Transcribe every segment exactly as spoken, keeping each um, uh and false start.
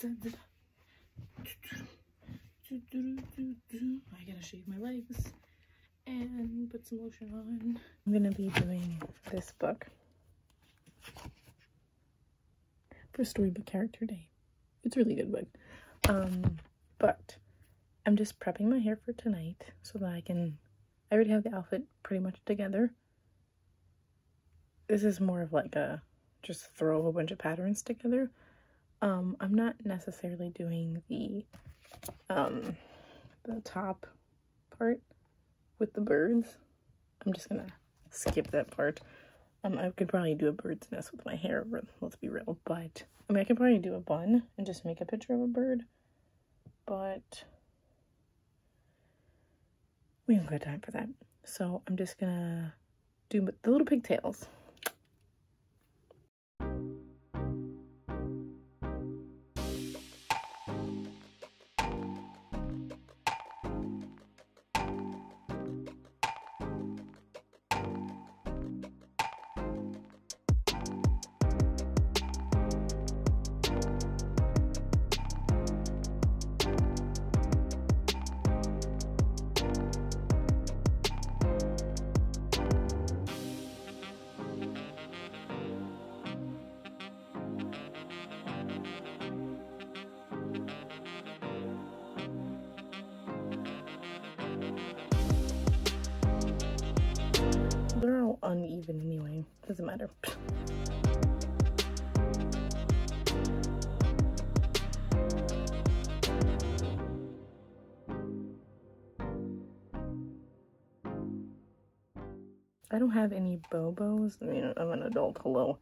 Sandra. I gotta shave my legs and put some lotion on. I'm gonna be doing this book for Storybook Character Day. It's a really good book. Um, but I'm just prepping my hair for tonight so that I can... I already have the outfit pretty much together. This is more of like a just throw a bunch of patterns together. Um, I'm not necessarily doing the um, the top part with the birds. I'm just gonna skip that part. Um, I could probably do a bird's nest with my hair, let's be real, but I mean, I could probably do a bun and just make a picture of a bird, but we haven't got time for that. So I'm just gonna do the little pigtails. They're all uneven anyway, doesn't matter. I don't have any Bobos. I mean, I'm an adult, hello.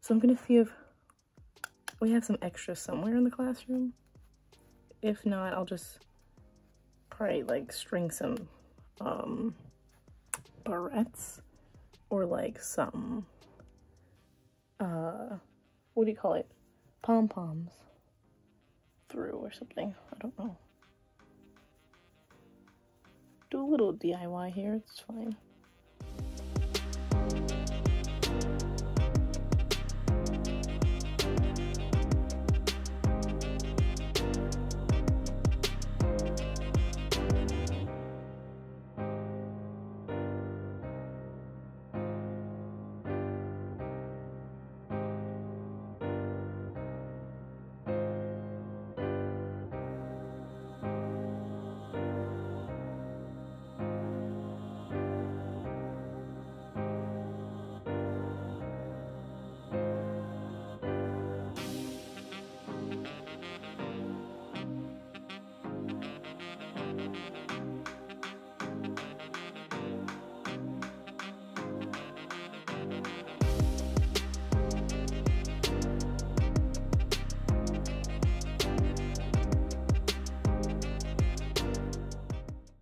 So I'm gonna see if we have some extra somewhere in the classroom. If not, I'll just probably like string some um, barrettes or like some uh what do you call it, pom-poms through or something. I don't know, do a little D I Y here, it's fine.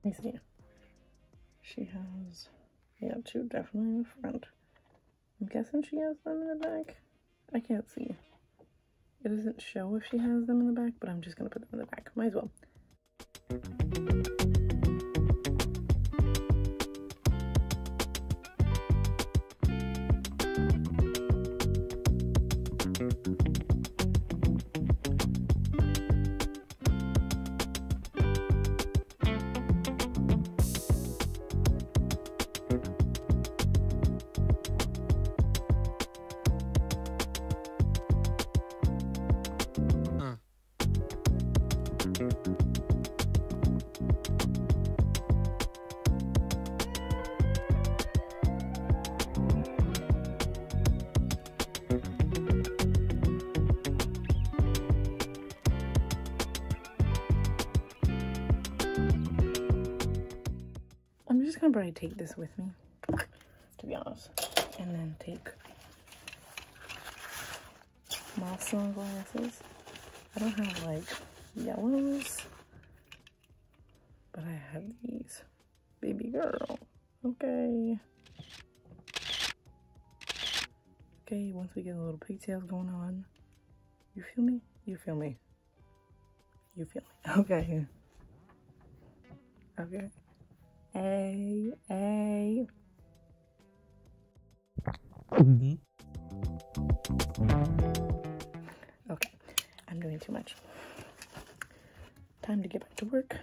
Let me see. She has, yeah, two definitely in the front. I'm guessing she has them in the back. I can't see. It doesn't show if she has them in the back, but I'm just gonna put them in the back. Might as well. I'm gonna probably take this with me, to be honest, and then take my sunglasses. I don't have like yellows, but I have these. Baby girl, okay. Okay, once we get a little pigtails going on, you feel me? You feel me? You feel me? Okay. Okay. Hey, hey. Mm-hmm. Okay, I'm I'm doing too much. Time to get back to work.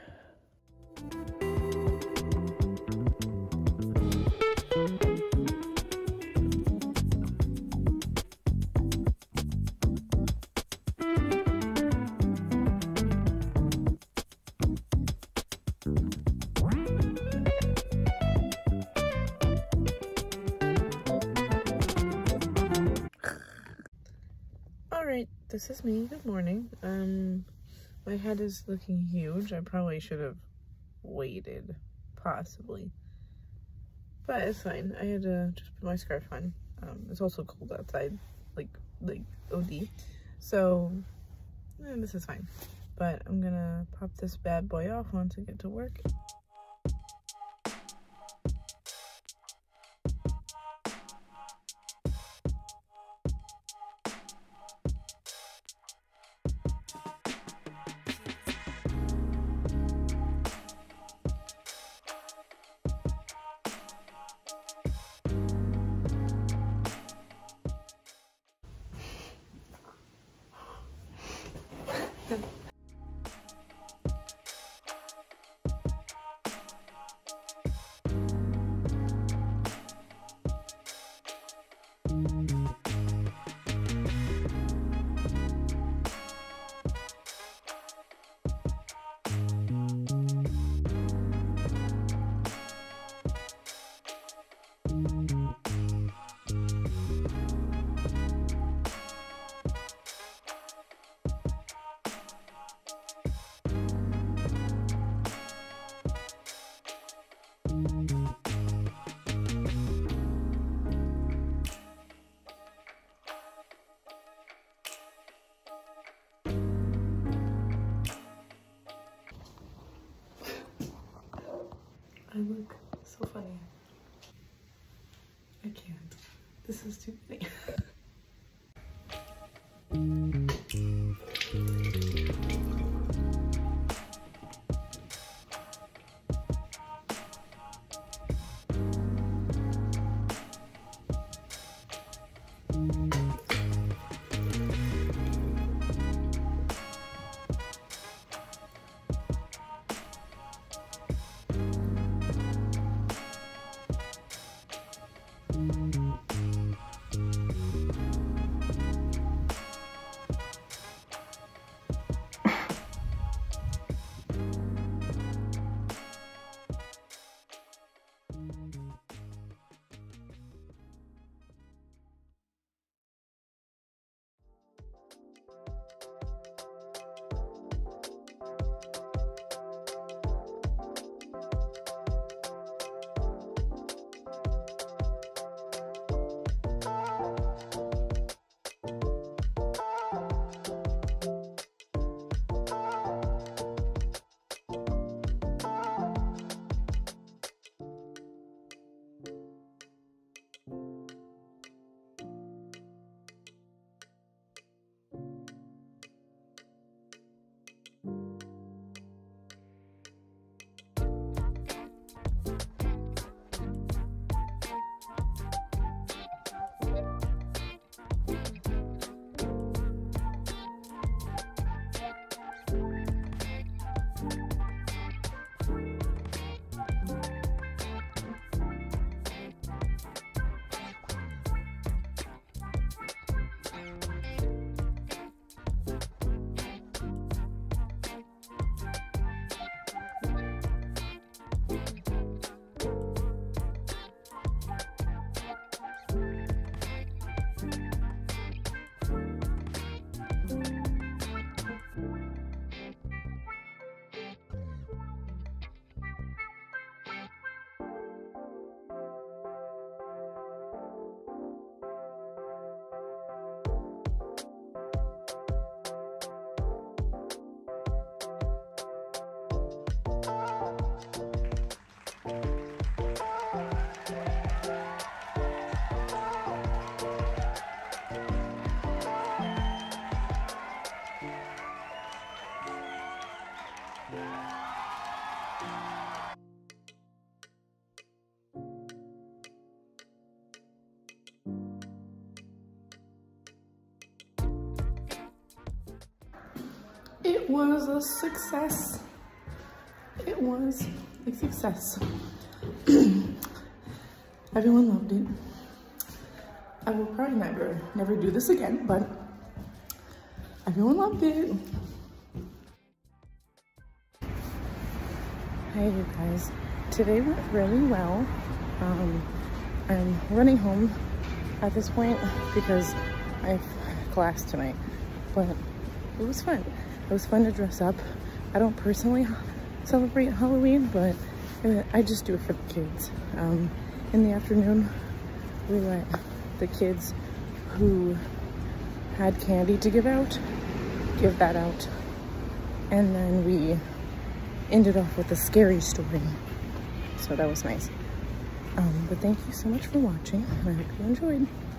This is me. Good morning. Um, my head is looking huge. I probably should have waited, possibly, but it's fine. I had to just put my scarf on. Um, it's also cold outside, like like O D. So eh, this is fine. But I'm gonna pop this bad boy off once I get to work. I look so funny. I can't. This is too funny. it was a success. It was a success. Everyone loved it. I will probably never, never do this again, but everyone loved it. Hey you guys, today went really well. Um, I'm running home at this point because I have class tonight, but it was fun. It was fun to dress up. I don't personally celebrate Halloween, but I just do it for the kids. Um, in the afternoon, we let the kids who had candy to give out, give that out. And then we ended off with a scary story. So that was nice. Um, but thank you so much for watching, and I hope you enjoyed.